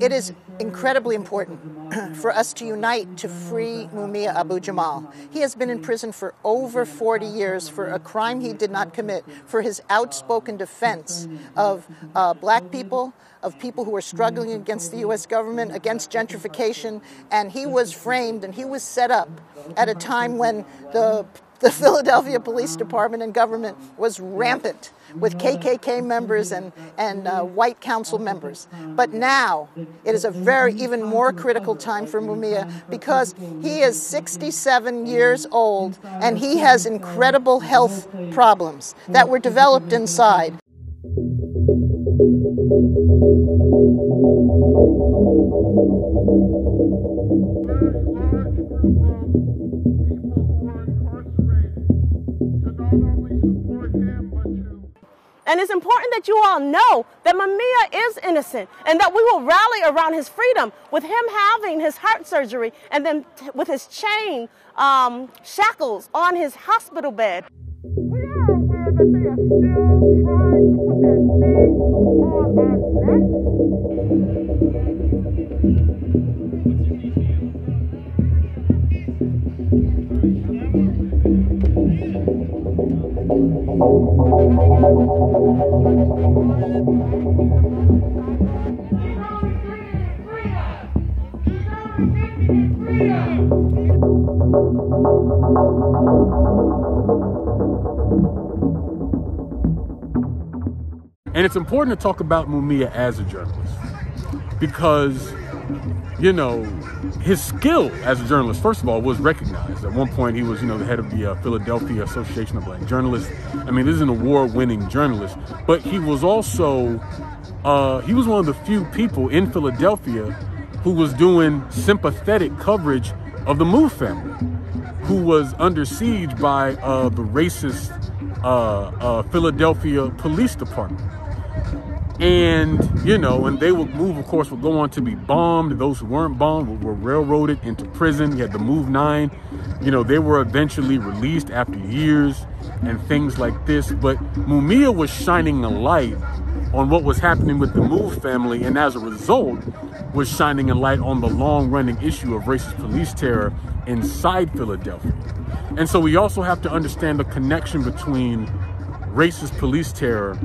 It is incredibly important for us to unite to free Mumia Abu-Jamal. He has been in prison for over 40 years for a crime he did not commit, for his outspoken defense of black people, of people who are struggling against the U.S. government, against gentrification, and he was framed and he was set up at a time when the Philadelphia Police Department and government was rampant with KKK members and white council members. But now it is a even more critical time for Mumia because he is 67 years old and he has incredible health problems that were developed inside. And it's important that you all know that Mumia is innocent and that we will rally around his freedom, with him having his heart surgery and then with his chain shackles on his hospital bed. We are aware that they are still trying to put their name on our neck. And it's important to talk about Mumia as a journalist because, you know, his skill as a journalist, first of all, was recognized. At one point, he was, you know, the head of the Philadelphia Association of Black Journalists. I mean, this is an award-winning journalist, but he was also, he was one of the few people in Philadelphia who was doing sympathetic coverage of the Move family, who was under siege by the racist Philadelphia Police Department. And, you know, and they would Move, of course, would go on to be bombed. Those who weren't bombed were railroaded into prison. You had the Move 9. You know, they were eventually released after years and things like this. But Mumia was shining a light on what was happening with the Move family, and as a result, was shining a light on the long-running issue of racist police terror inside Philadelphia. And so we also have to understand the connection between racist police terror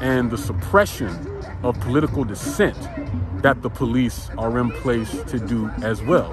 and the suppression of political dissent that the police are in place to do as well.